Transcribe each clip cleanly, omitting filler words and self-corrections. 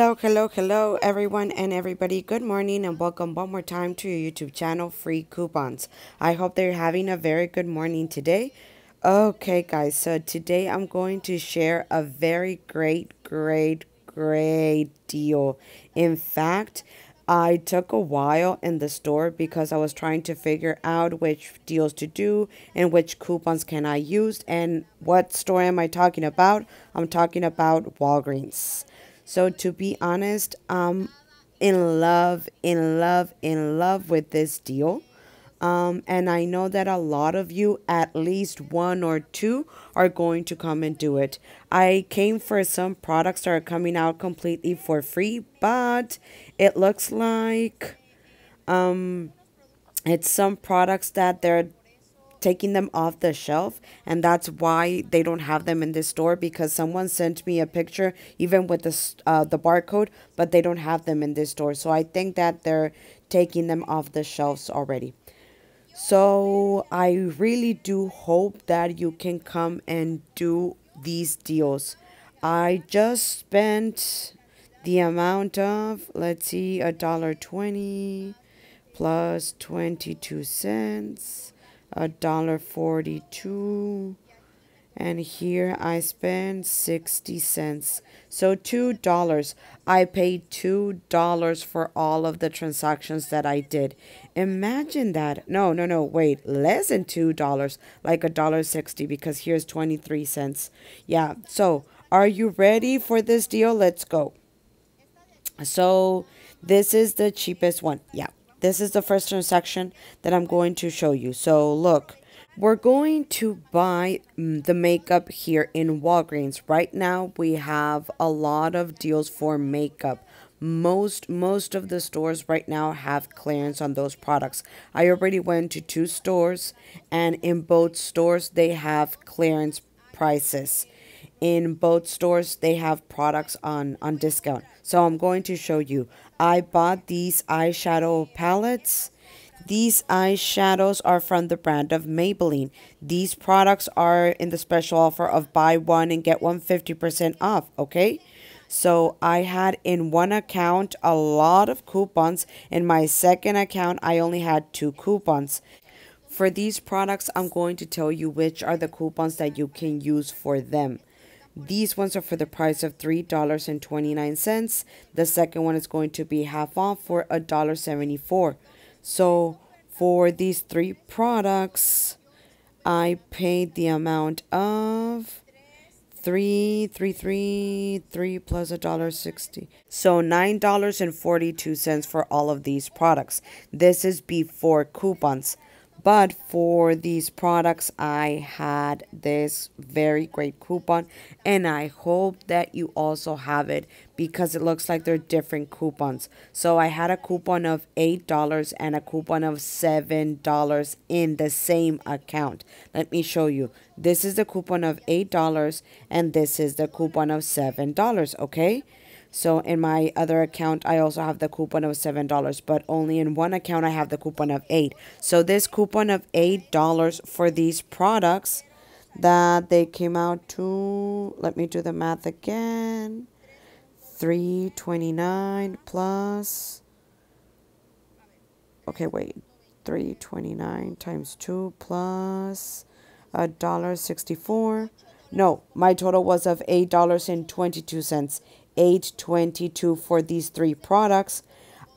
Hello everyone and everybody, good morning and welcome one more time to your YouTube channel Free Coupons. I hope they're having a very good morning today. Okay guys, so today I'm going to share a very great deal. In fact, I took a while in the store because I was trying to figure out which deals to do and which coupons can I use. And what store am I talking about? I'm talking about Walgreens. So to be honest, I'm in love with this deal. And I know that a lot of you, at least one or two, are going to come and do it. I came for some products that are coming out completely for free, but it looks like it's some products that they're taking them off the shelf, and that's why they don't have them in this store, because someone sent me a picture even with the barcode, but they don't have them in this store. So I think that they're taking them off the shelves already. So I really do hope that you can come and do these deals. I just spent the amount of, let's see, $1.20 plus 22 cents, $1.42, and here I spend 60 cents, so $2. I paid $2 for all of the transactions that I did. Imagine that. No, wait, less than $2, like $1.60, because here's 23 cents. Yeah, so are you ready for this deal? Let's go. So this is the cheapest one. Yeah, this is the first transaction that I'm going to show you. So look, we're going to buy the makeup here in Walgreens. Right now, we have a lot of deals for makeup. Most of the stores right now have clearance on those products. I already went to two stores, and in both stores, they have clearance prices. In both stores, they have products on discount. So I'm going to show you. I bought these eyeshadow palettes. These eyeshadows are from the brand of Maybelline. These products are in the special offer of buy one and get one 50% off, okay? So I had in one account a lot of coupons. In my second account, I only had 2 coupons. For these products, I'm going to tell you which are the coupons that you can use for them. These ones are for the price of $3.29. The second one is going to be half off for $1.74. So for these 3 products, I paid the amount of $3 plus $1.60. So $9.42 for all of these products. This is before coupons. But for these products, I had this very great coupon, and I hope that you also have it, because it looks like they're different coupons. So I had a coupon of $8 and a coupon of $7 in the same account. Let me show you. This is the coupon of $8 and this is the coupon of $7, okay? So in my other account, I also have the coupon of $7, but only in one account I have the coupon of $8. So this coupon of $8 for these products that they came out to, let me do the math again, $3.29 plus, okay, wait, $3.29 times 2 plus $1.64. No, my total was of $8.22. $8.22 for these 3 products.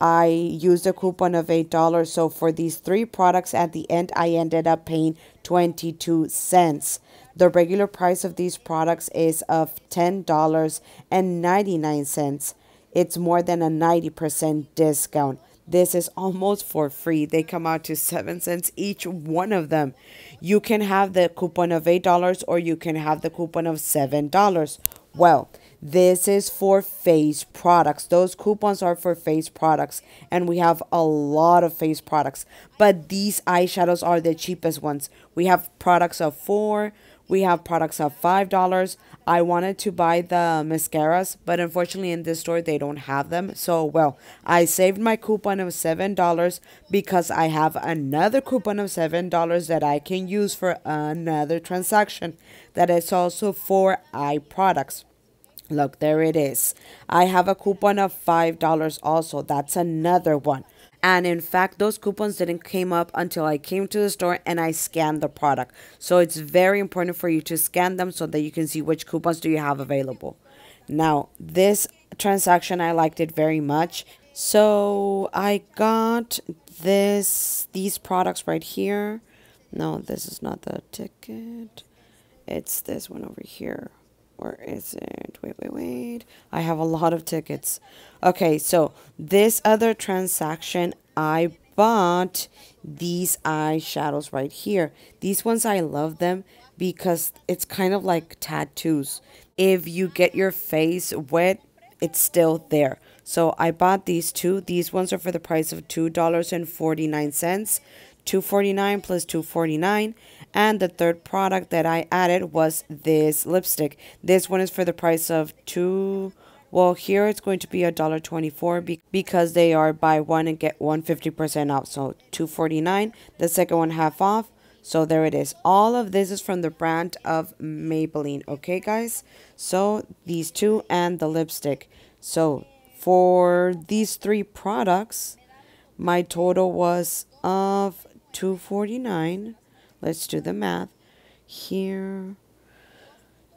I used a coupon of $8, so for these 3 products at the end, I ended up paying 22 cents. The regular price of these products is of $10.99. It's more than a 90% discount. This is almost for free. They come out to 7 cents each one of them. You can have the coupon of $8 or you can have the coupon of $7. Well, this is for face products. Those coupons are for face products, and we have a lot of face products, but these eyeshadows are the cheapest ones. We have products of $4, we have products of $5. I wanted to buy the mascaras, but unfortunately in this store they don't have them. So well, I saved my coupon of $7 because I have another coupon of $7 that I can use for another transaction that is also for eye products. Look, there it is. I have a coupon of $5 also. That's another one. And in fact, those coupons didn't come up until I came to the store and I scanned the product. So it's very important for you to scan them so that you can see which coupons do you have available. Now, this transaction, I liked it very much. So I got these products right here. No, this is not the ticket. It's this one over here. Or is it? Wait. I have a lot of tickets. Okay, so this other transaction, I bought these eyeshadows right here. These ones, I love them because it's kind of like tattoos. If you get your face wet, it's still there. So I bought these two. These ones are for the price of $2.49. $2.49 plus $2.49. And the third product that I added was this lipstick. This one is for the price of $2. Well, here it's going to be $1.24 because they are buy one and get one 50% off. So $2.49. The second one half off. So there it is. All of this is from the brand of Maybelline. Okay, guys? So these two and the lipstick. So for these three products, my total was of $2.49. Let's do the math here.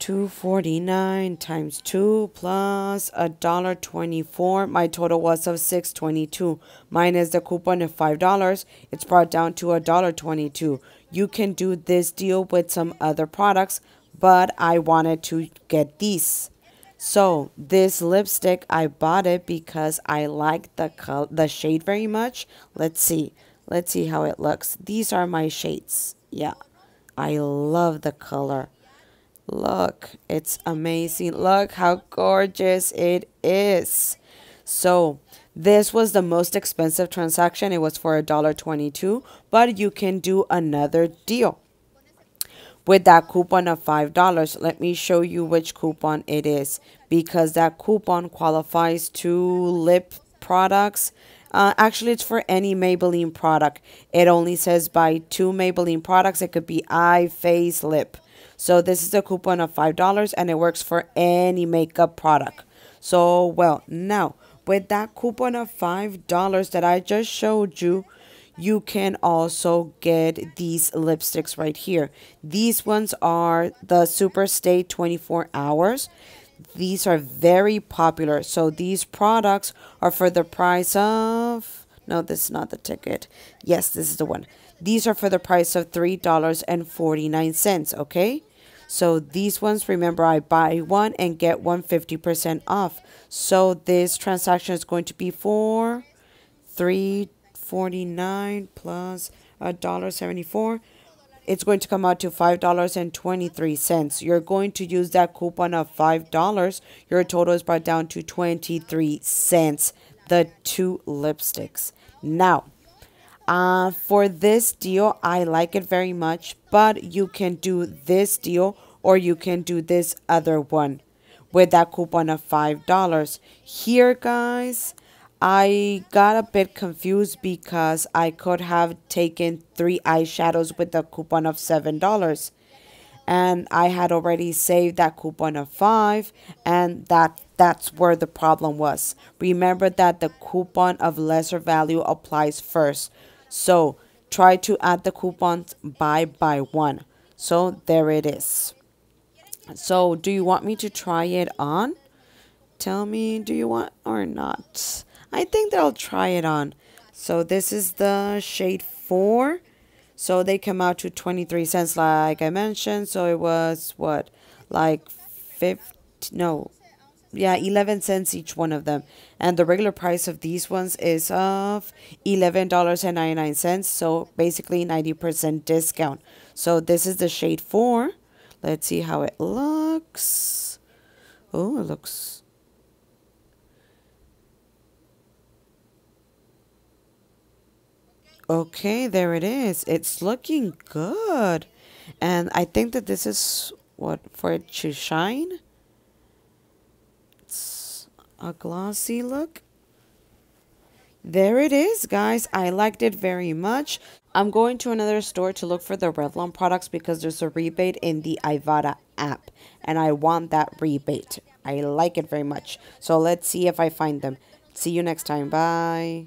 $2.49 times 2 plus $1.24. My total was of $6.22. Minus the coupon of $5. It's brought down to $1.22. You can do this deal with some other products, but I wanted to get these. So this lipstick, I bought it because I like the color, the shade very much. Let's see how it looks. These are my shades. Yeah, I love the color. Look, it's amazing. Look how gorgeous it is. So this was the most expensive transaction. It was for $1.22, but you can do another deal with that coupon of $5. Let me show you which coupon it is, because that coupon qualifies to lip products. Actually, it's for any Maybelline product. It only says buy two Maybelline products. It could be eye, face, lip. So this is a coupon of $5 and it works for any makeup product. So, well, now with that coupon of $5 that I just showed you, you can also get these lipsticks right here. These ones are the Superstay 24 Hours. These are very popular. So these products are for the price of... No, this is not the ticket. Yes, this is the one. These are for the price of $3.49, okay? So these ones, remember, I buy one and get one 50% off. So this transaction is going to be for $3.49 plus $1.74. It's going to come out to $5.23. You're going to use that coupon of $5. Your total is brought down to 23 cents. The two lipsticks. Now, for this deal, I like it very much, but you can do this deal or you can do this other one with that coupon of $5. Here, guys, I got a bit confused because I could have taken three eyeshadows with a coupon of $7. And I had already saved that coupon of $5. And that's where the problem was. Remember that the coupon of lesser value applies first. So try to add the coupons by one. So there it is. So do you want me to try it on? Tell me, do you want or not? I think they'll try it on. So this is the shade 4. So they come out to 23 cents like I mentioned. So it was what? Like 50, no. Yeah, 11 cents each one of them. And the regular price of these ones is of $11.99. So basically 90% discount. So this is the shade 4. Let's see how it looks. Oh, it looks... Okay, there it is. It's looking good. And I think that this is what, for it to shine. It's a glossy look. There it is, guys. I liked it very much. I'm going to another store to look for the Revlon products because there's a rebate in the Ibotta app. And I want that rebate. I like it very much. So let's see if I find them. See you next time. Bye.